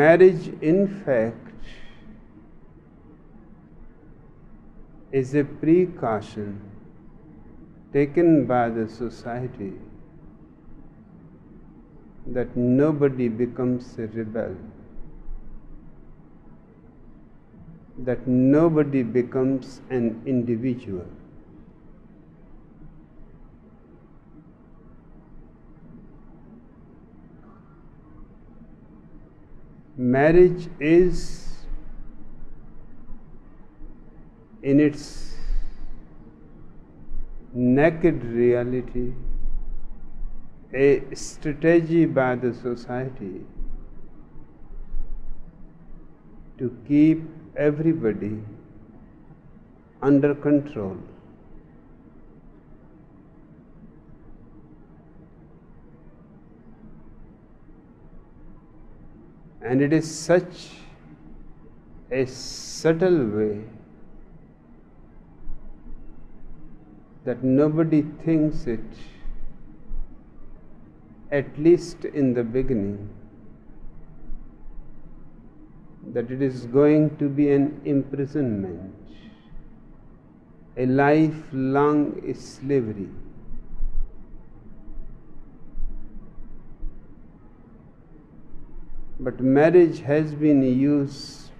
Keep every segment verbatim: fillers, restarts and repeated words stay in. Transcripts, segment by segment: Marriage, in fact, is a precaution taken by the society that nobody becomes a rebel, that nobody becomes an individual. Marriage is, in its naked reality, a strategy by the society to keep everybody under control. And it is such a subtle way that nobody thinks it, at least in the beginning, that it is going to be an imprisonment, a lifelong slavery. But marriage has been used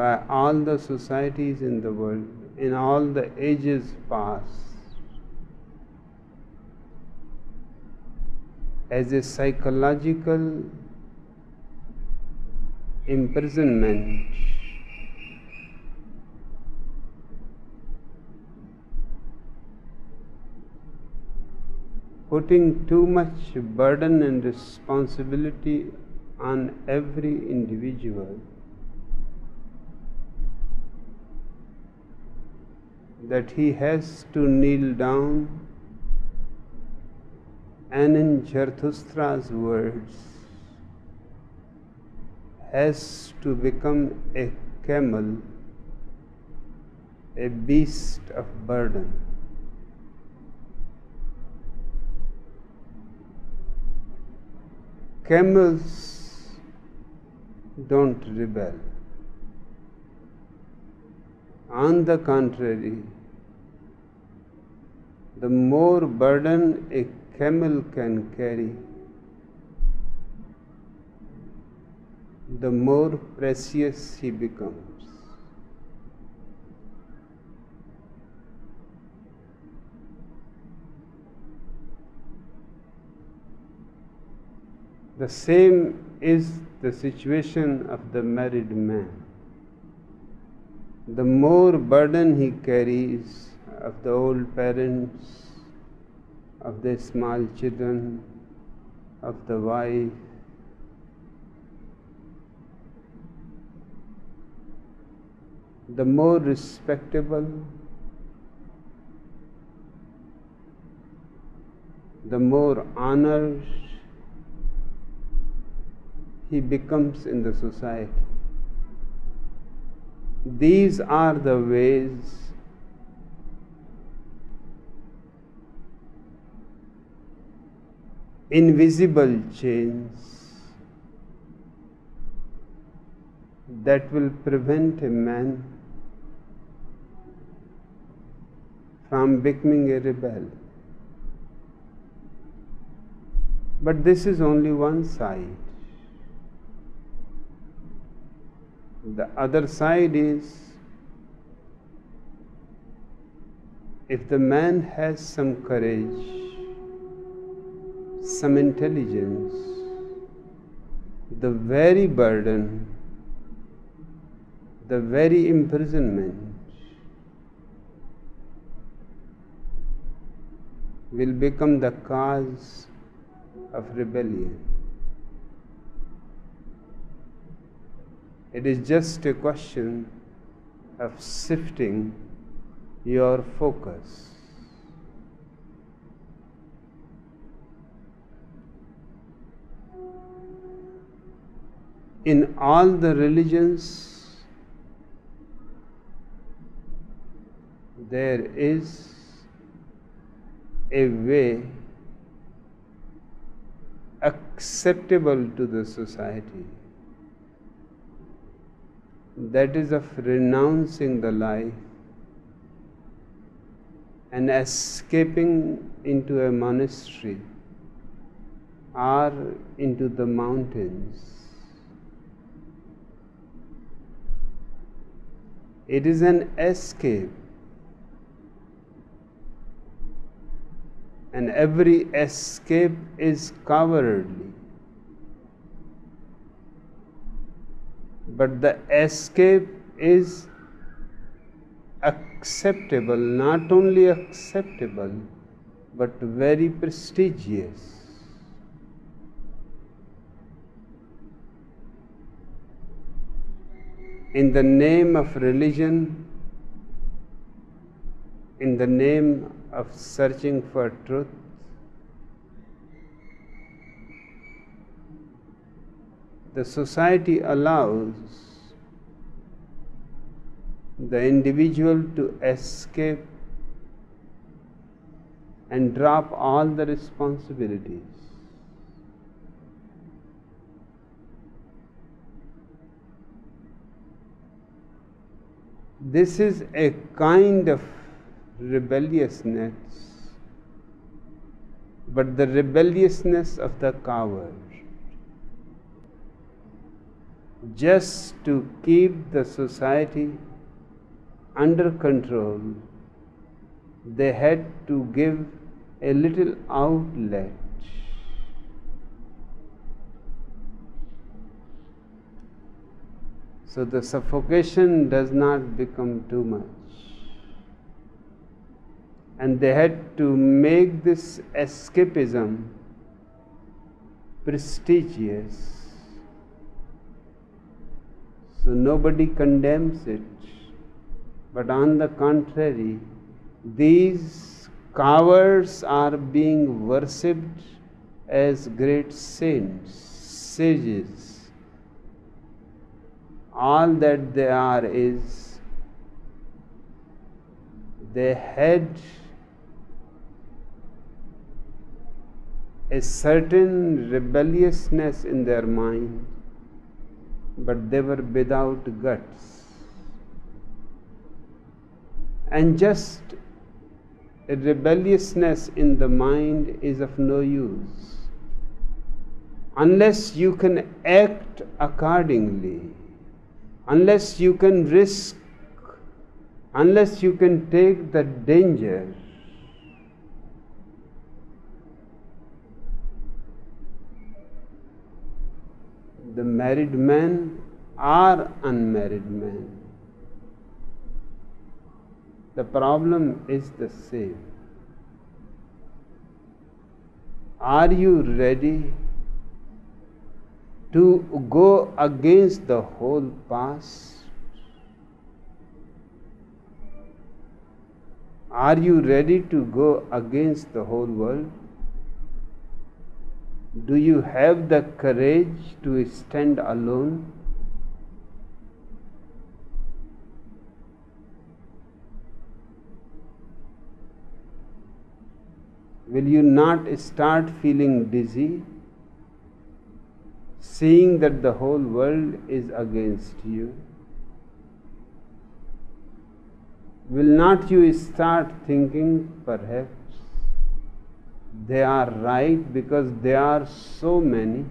by all the societies in the world, in all the ages past, as a psychological imprisonment putting too much burden and responsibility on every individual, that he has to kneel down and, in Zarathustra's words, has to become a camel, a beast of burden. Camels don't rebel. On the contrary, the more burden a camel can carry, the more precious he becomes. The same is the situation of the married man. The more burden he carries of the old parents, of the small children, of the wife, the more respectable, the more honored he becomes in the society. These are the ways invisible chains that will prevent a man from becoming a rebel. But this is only one side. The other side is, if the man has some courage, some intelligence, the very burden, the very imprisonment will become the cause of rebellion. It is just a question of shifting your focus. In all the religions, there is a way acceptable to the society. That is of renouncing the life and escaping into a monastery or into the mountains. It is an escape, and every escape is cowardly. But the escape is acceptable, not only acceptable, but very prestigious. In the name of religion, in the name of searching for truth, the society allows the individual to escape and drop all the responsibilities. This is a kind of rebelliousness, but the rebelliousness of the coward, just to keep the society under control. They had to give a little outlet. So the suffocation does not become too much. And they had to make this escapism prestigious. So nobody condemns it, but on the contrary, these cowards are being worshipped as great saints, sages. All that they are is they had a certain rebelliousness in their mind, but they were without guts, and just a rebelliousness in the mind is of no use unless you can act accordingly, unless you can risk, unless you can take the danger. The married men are unmarried men. The problem is the same. Are you ready to go against the whole past? Are you ready to go against the whole world? Do you have the courage to stand alone? Will you not start feeling dizzy, seeing that the whole world is against you? Will not you start thinking, perhaps they are right because they are so many,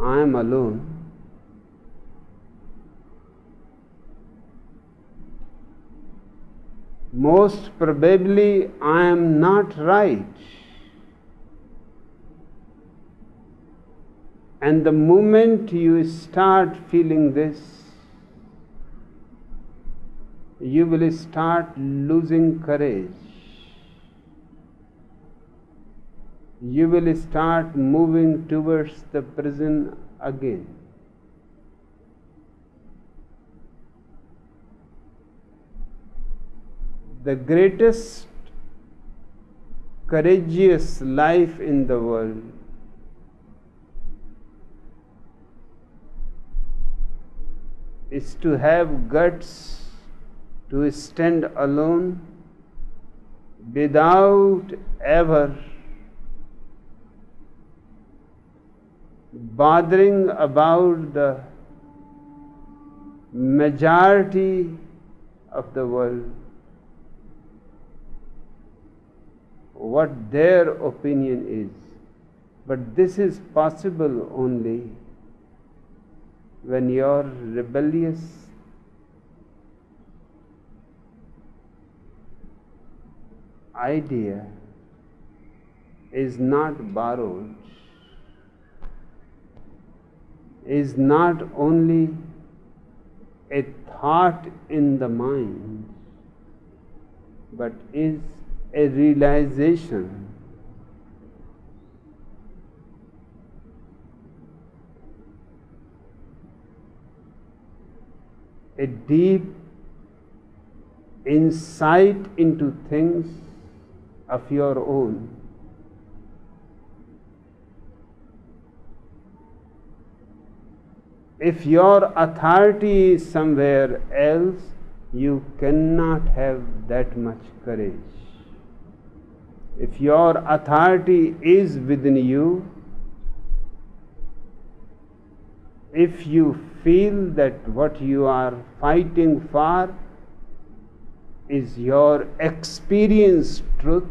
I am alone? Most probably I am not right. And the moment you start feeling this, you will start losing courage. You will start moving towards the prison again. The greatest courageous life in the world is to have guts to stand alone without ever bothering about the majority of the world, what their opinion is. But this is possible only when you are rebellious idea is not borrowed, is not only a thought in the mind, but is a realization a deep insight into things of your own, if your authority is somewhere else, you cannot have that much courage. If your authority is within you, if you feel that what you are fighting for is your experienced truth,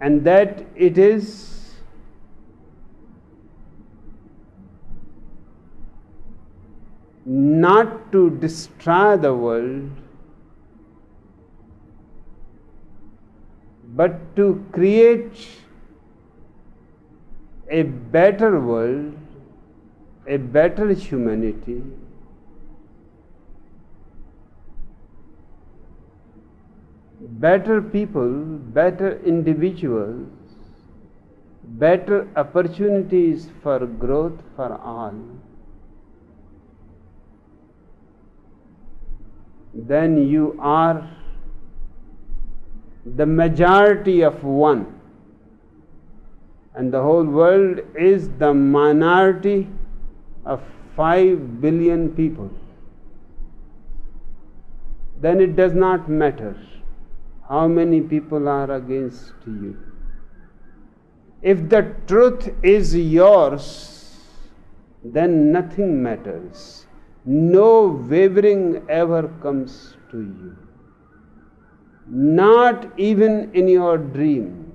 and that it is not to destroy the world, but to create a better world, a better humanity, better people, better individuals, better opportunities for growth for all, then you are the majority of one, and the whole world is the minority of five billion people. Then it does not matter how many people are against you. If the truth is yours, then nothing matters. No wavering ever comes to you, not even in your dream.